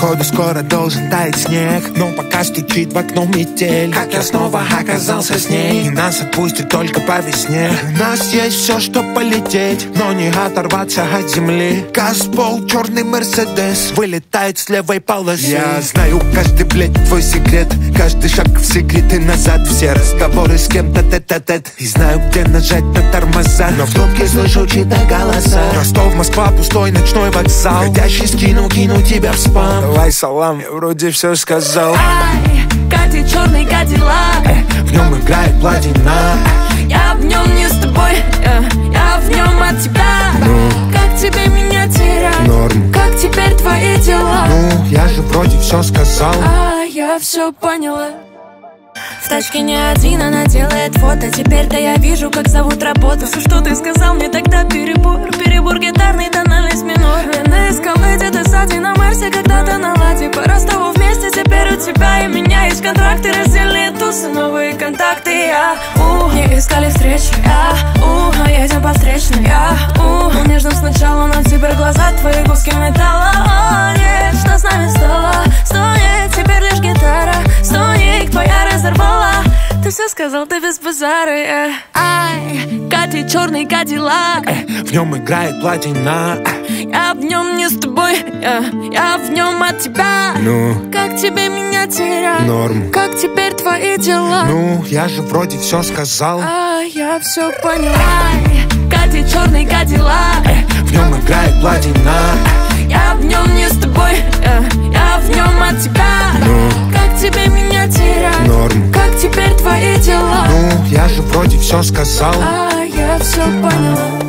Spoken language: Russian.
Походу скоро должен таять снег, но пока стучит в окно метель. Как я снова оказался с ней, и нас отпустит только по весне. У нас есть все, что полететь, но не оторваться от земли. Газпол, черный мерседес, вылетает с левой полосы. Я знаю каждый, блядь, твой секрет, каждый шаг в секрет и назад. Все разговоры с кем-то тет-а-тет, и знаю, где нажать на тормоза. Но в трубке слышу чьи-то голоса. Ростов, Москва, пустой ночной вокзал. Ходящий скину тебя в спам. Давай салам, я вроде все сказал. Ай, Катя, черный Cadillac, в нем играет платина. Я в нем не с тобой, я в нем от тебя. Ну, как тебе меня терять? Норм. Как теперь твои дела? Ну, я же вроде все сказал. А, я все поняла. В тачке не один, она делает фото. Теперь-то я вижу, как зовут работу. Все, что ты сказал мне тогда, перебор. Перебор гитарный, тональность минор. На эскаладе, ты сзади, на Марсе, когда-то на ладе. По Ростову вместе, теперь у тебя и меня есть контракты. Раздельные тусы, новые контакты. Я, не искали встречи. Я, но едем по встречной. Я, был нежным сначала, но теперь глаза твои куски металла. О, нет, что с нами стало? Стонет, теперь лишь гитара. Стоник, твоя разорвала. Ты все сказал, ты без базары. Ай, Катя, черный Cadillac, в нем играет платина. Я в нем не с тобой, я в нем от тебя. Ну, как тебе меня терять? Норм. Как теперь твои дела? Ну, я же вроде все сказал. А, я все поняла. Ай, Катя, черный Cadillac, в нем играет платина. Я в нем не с тобой, я в нем от тебя. Ну, как тебе меня терять? Норм. Как теперь твои дела? Ну, я же вроде все сказал. А, я все поняла.